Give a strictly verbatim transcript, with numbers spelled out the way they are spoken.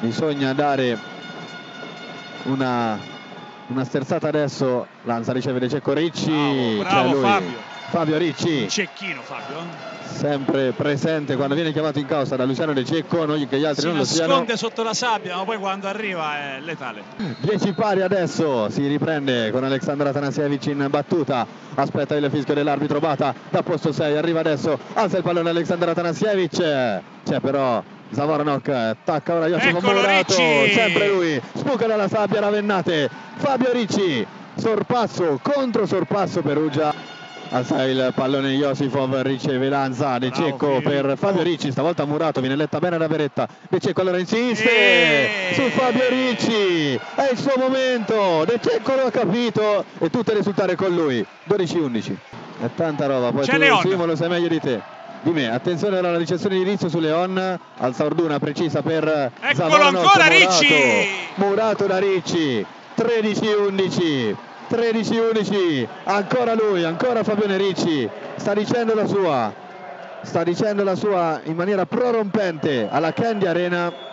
bisogna dare una, una sterzata adesso. Lanza riceve De Cecco. Ricci, bravo, bravo, cioè lui, Fabio. Fabio Ricci, cecchino Fabio, sempre presente quando viene chiamato in causa da Luciano De Cecco, noi che gli altri si non lo siano. Si nasconde sotto la sabbia, ma poi quando arriva è letale. dieci pari adesso, si riprende con Aleksandar Atanasijević in battuta, aspetta il fischio dell'arbitro Bata, da posto sei arriva adesso, alza il pallone Aleksandar Atanasijević, c'è però Zavoranok, attacca ora Josifov, Murato, sempre lui, spuca dalla sabbia Ravennate, Fabio Ricci, sorpasso, contro sorpasso Perugia. Alza il pallone Josifov, riceve Lanza, De Cecco per Fabio Ricci, stavolta Murato, viene letta bene la beretta, De Cecco allora insiste eeeh. su Fabio Ricci, è il suo momento, De Cecco lo ha capito e tutto è risultare con lui, dodici undici. È tanta roba, poi tu Leon, lo sai meglio di te. Di me, attenzione alla ricezione di Rizzo su Leon, alza Orduna precisa per Zavoranok, ancora Ricci! Murato da Ricci, tredici undici, tredici undici, ancora lui, ancora Fabione Ricci, sta dicendo la sua, sta dicendo la sua in maniera prorompente alla Candy Arena.